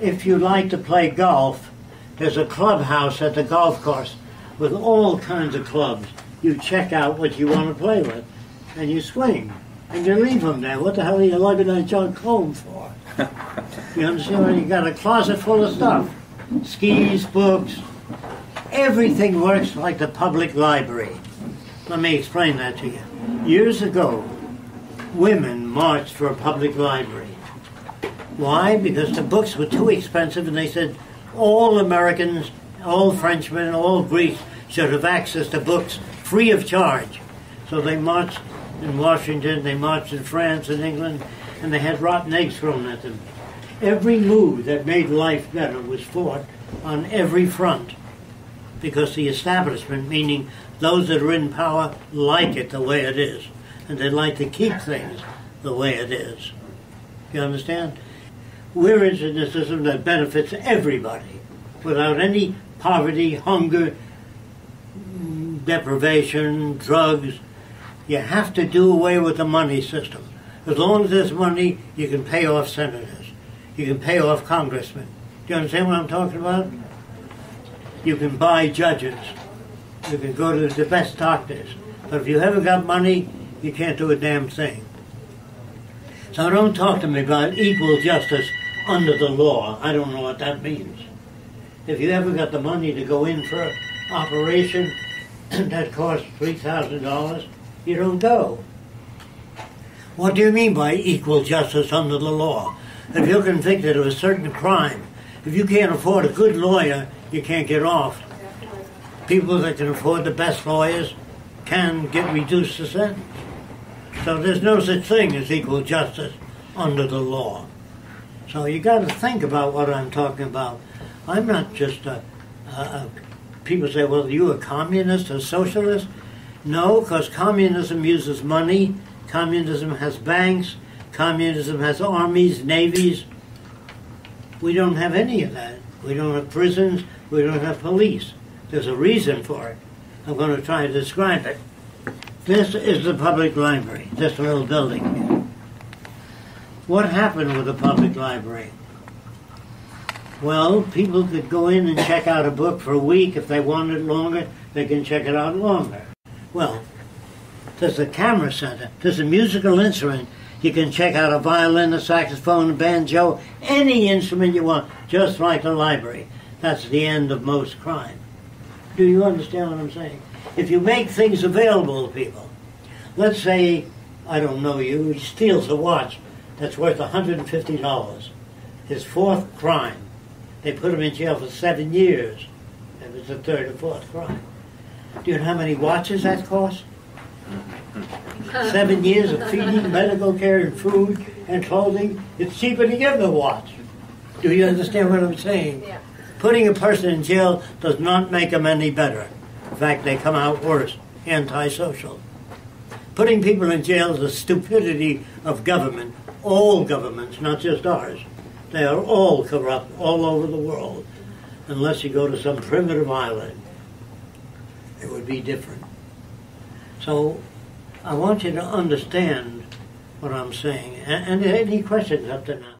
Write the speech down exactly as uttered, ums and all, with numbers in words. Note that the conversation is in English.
If you like to play golf, there's a clubhouse at the golf course with all kinds of clubs. You check out what you want to play with, and you swing, and you leave them there. What the hell are you lugging that junk home for? You understand? You got a closet full of stuff. Skis, books, everything works like the public library. Let me explain that to you. Years ago, women marched for a public library. Why? Because the books were too expensive, and they said all Americans, all Frenchmen, all Greeks should have access to books free of charge. So they marched in Washington, they marched in France and England, and they had rotten eggs thrown at them. Every move that made life better was fought on every front, because the establishment, meaning those that are in power, like it the way it is, and they like to keep things the way it is. You understand? We're interested in a system that benefits everybody, without any poverty, hunger, deprivation, drugs. You have to do away with the money system. As long as there's money, you can pay off senators. You can pay off congressmen. Do you understand what I'm talking about? You can buy judges. You can go to the best doctors. But if you haven't got money, you can't do a damn thing. So don't talk to me about equal justice under the law. I don't know what that means. If you haven't got the money to go in for an operation that costs three thousand dollars, you don't go. What do you mean by equal justice under the law? If you're convicted of a certain crime, if you can't afford a good lawyer, you can't get off. People that can afford the best lawyers can get reduced to sentence. So there's no such thing as equal justice under the law. So you got to think about what I'm talking about. I'm not just a, a, a... People say, well, are you a communist or socialist? No, because communism uses money. Communism has banks. Communism has armies, navies. We don't have any of that. We don't have prisons. We don't have police. There's a reason for it. I'm going to try to describe it. This is the public library, this little building here. What happened with the public library? Well, people could go in and check out a book for a week. If they want it longer, they can check it out longer. Well, there's a camera center, there's a musical instrument. You can check out a violin, a saxophone, a banjo, any instrument you want, just like the library. That's the end of most crime. Do you understand what I'm saying? If you make things available to people, let's say, I don't know you, he steals a watch that's worth one hundred fifty dollars. His fourth crime. They put him in jail for seven years. It was the third or fourth crime. Do you know how many watches that cost? Seven years of feeding, medical care, and food, and clothing. It's cheaper to give the watch. Do you understand what I'm saying? Yeah. Putting a person in jail does not make them any better. In fact, they come out worse, antisocial. Putting people in jail is a stupidity of government. All governments, not just ours. They are all corrupt all over the world. Unless you go to some primitive island, it would be different. So I want you to understand what I'm saying. And any questions up to now?